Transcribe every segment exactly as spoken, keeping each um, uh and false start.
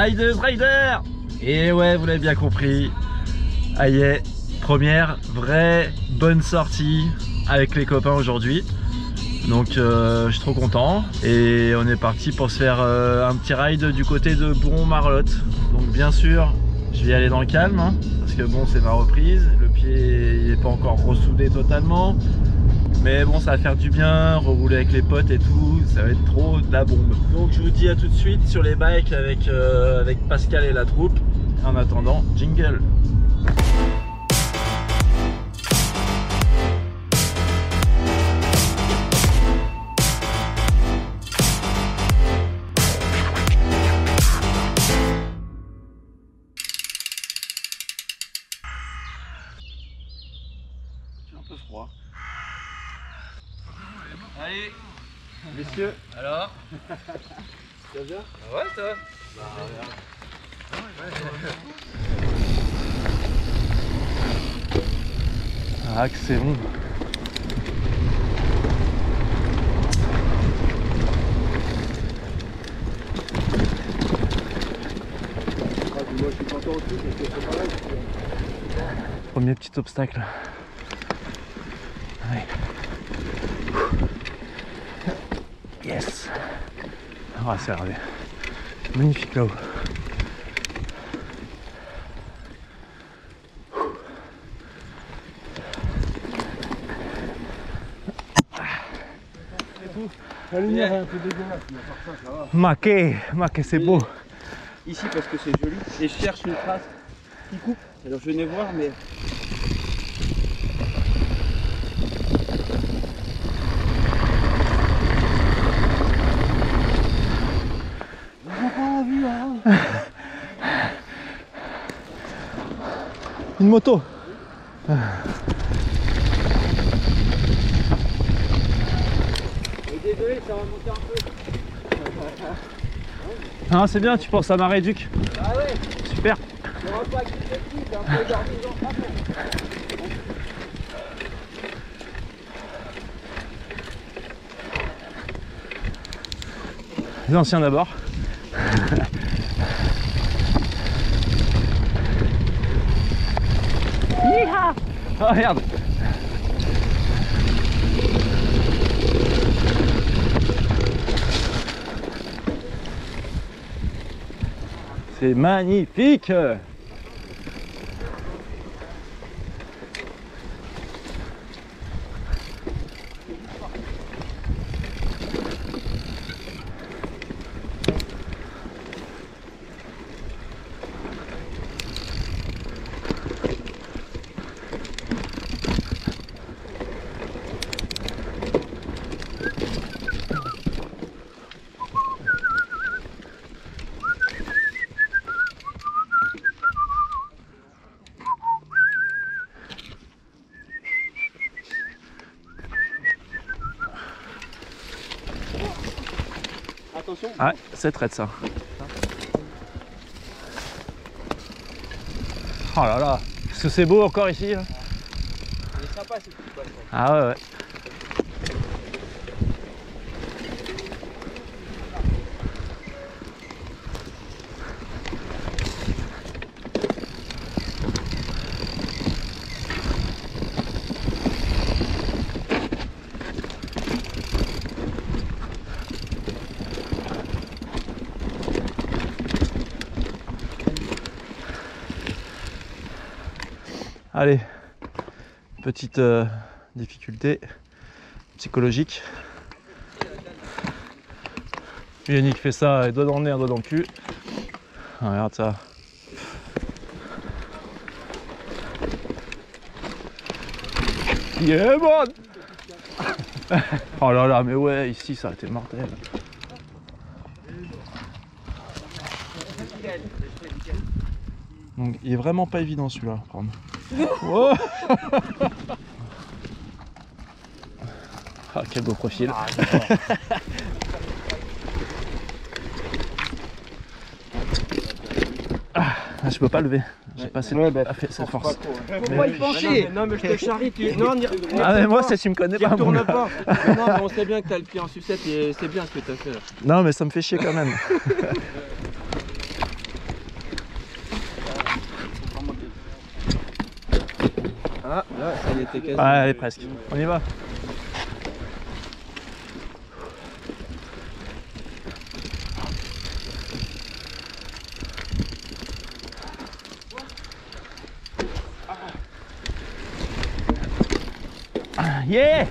Rideuse Rider. Et ouais, vous l'avez bien compris. Aïe, ah yeah. Première vraie bonne sortie avec les copains aujourd'hui. Donc euh, je suis trop content. Et on est parti pour se faire euh, un petit ride du côté de Bourron-Marlotte. Donc bien sûr, je vais y aller dans le calme. Hein, parce que bon, c'est ma reprise. Le pied n'est pas encore ressoudé totalement. Mais bon, ça va faire du bien, rerouler avec les potes et tout, ça va être trop de la bombe. Donc je vous dis à tout de suite sur les bikes avec, euh, avec Pascal et la troupe. En attendant, jingle. J'ai un peu froid. Allez, messieurs, alors ça va bien? Ouais, ça va. Bah, regarde. Ah, que c'est bon. Moi, je suis content aussi, mais c'est pas mal. Premier petit obstacle. Allez. Yes! Ah, c'est regardez. Magnifique là-haut. La lumière est un peu dégueulasse, mais à part ça, ça va. Maqué, maqué, c'est beau. Ici, parce que c'est joli, et je cherche une trace qui coupe. Alors, je venais voir, mais. Une moto. Oui. Désolé, ça va monter un peu. Non, c'est bien, tu penses à ma réduc. Ah ouais. Super. Le repas qui fait tout, c'est un peu d'artisan. Les anciens d'abord. Oh, regarde. C'est magnifique. Ah, c'est traite ça. Oh là là, qu'est-ce que c'est beau encore ici là. Il est sympa cette petite balle. Ah ouais ouais. Allez, petite euh, difficulté psychologique. Yannick fait ça, et doigt dans le nez, un doigt dans le cul. Ah, regarde ça. Yeah, man. Oh là là, mais ouais, ici ça a été mortel. Donc il est vraiment pas évident celui-là à prendre. Oh. Ah, quel beau profil. Ah, ah, je peux pas lever, j'ai ouais, passé ouais, bah, cette force. Pas trop, hein. Pourquoi y pencher? Non, mais je te charrie, tu. Non, on y... Ah, mais moi, ça, tu me connais pas. Tourne bon pas. Non, mais on sait bien que t'as le pied en sucette et c'est bien ce que t'as fait là. Non, mais ça me fait chier quand même. Ah, là, ça y était quasi. Ah, allez, presque. On y va. Yeah!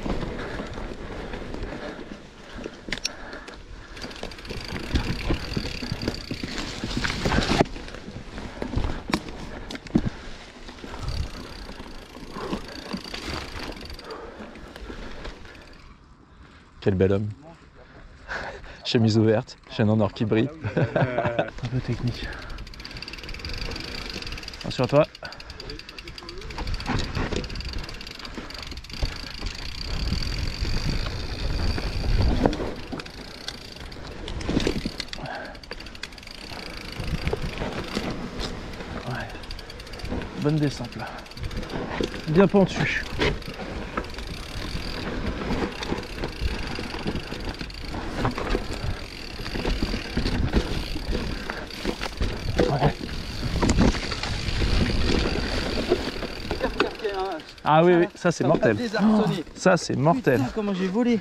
Quel bel homme. Chemise ouverte, chaîne en or qui brille. Un peu technique. Attention à toi. Bonne descente là, bien pentu. Ouais. Ah oui, oui, ça c'est mortel. Oh, ça c'est mortel. Putain, comment j'ai volé.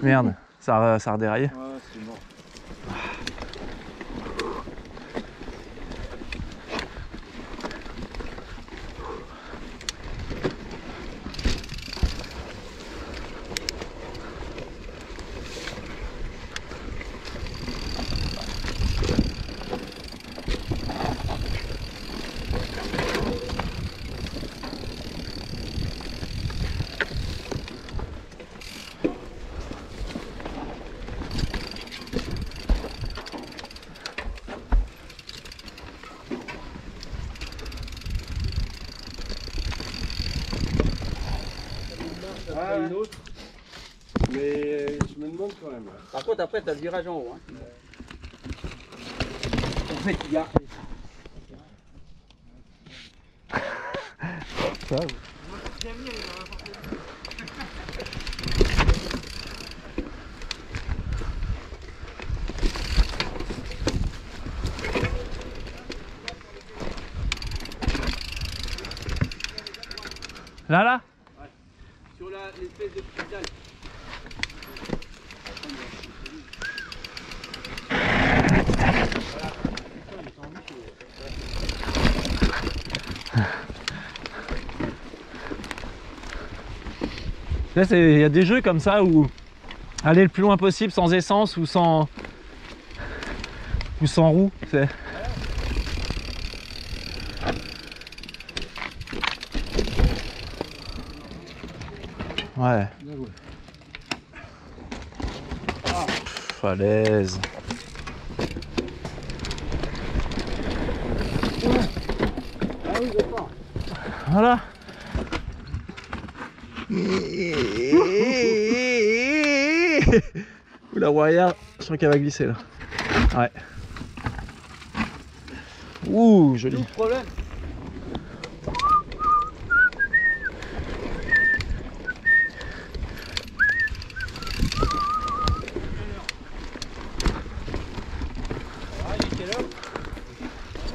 Merde, ça, ça a redéraillé. Ouais. Une autre, mais je me demande quand même. Par contre, après, tu as le virage en haut. Hein. En fait, il y a. Ça, ouais. Là, là. Sur l'espèce de petite dalle. Là, il y a des jeux comme ça où aller le plus loin possible sans essence ou sans ou sans roue. Ouais. Pff, à l'aise. Voilà. Ouh la warrior, je sens qu'elle va glisser là. Ouais. Ouh, joli. Problème.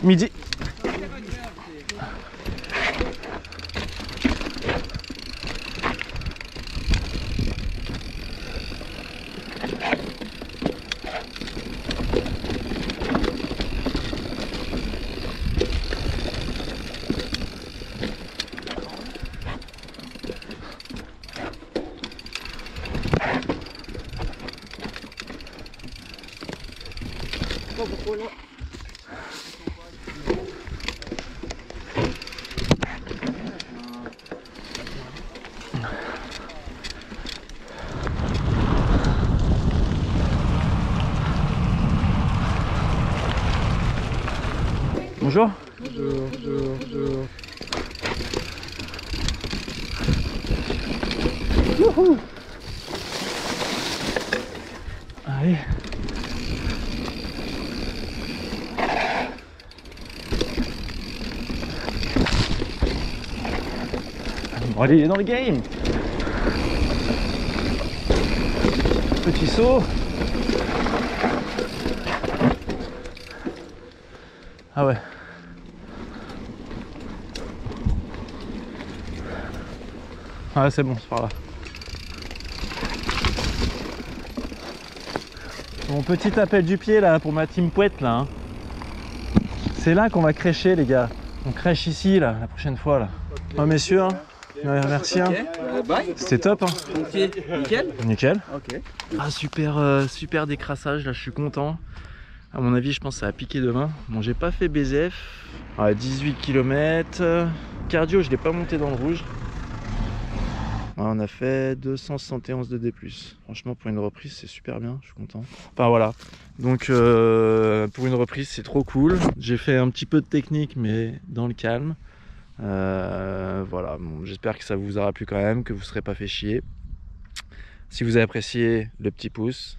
Midi. Bonjour. Bonjour, bonjour, bonjour. Youhou. Allez. Bon, allez, il est dans le game. Petit saut. Ah ouais. Ouais, c'est bon, c'est par là. Mon petit appel du pied là pour ma team pouette là. Hein. C'est là qu'on va crêcher les gars. On crèche ici là la prochaine fois là. Okay. Ouais, messieurs, hein. Ouais, merci. Okay. Hein. C'était top. Hein. Okay. Nickel. Nickel. Okay. Ah super, euh, super décrassage là, je suis content. À mon avis, je pense que ça a piqué demain. Bon, j'ai pas fait B Z F. Ah, dix-huit kilomètres. Cardio, je l'ai pas monté dans le rouge. Ouais, on a fait deux cent soixante et onze de D plus. Franchement, pour une reprise, c'est super bien. Je suis content. Enfin, voilà. Donc, euh, pour une reprise, c'est trop cool. J'ai fait un petit peu de technique, mais dans le calme. Euh, voilà. Bon, j'espère que ça vous aura plu quand même, que vous ne serez pas fait chier. Si vous avez apprécié, le petit pouce,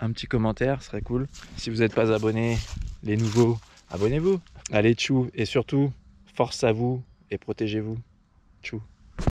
un petit commentaire, ce serait cool. Si vous n'êtes pas abonné, les nouveaux, abonnez-vous. Allez, tchou. Et surtout, force à vous et protégez-vous. Tchou.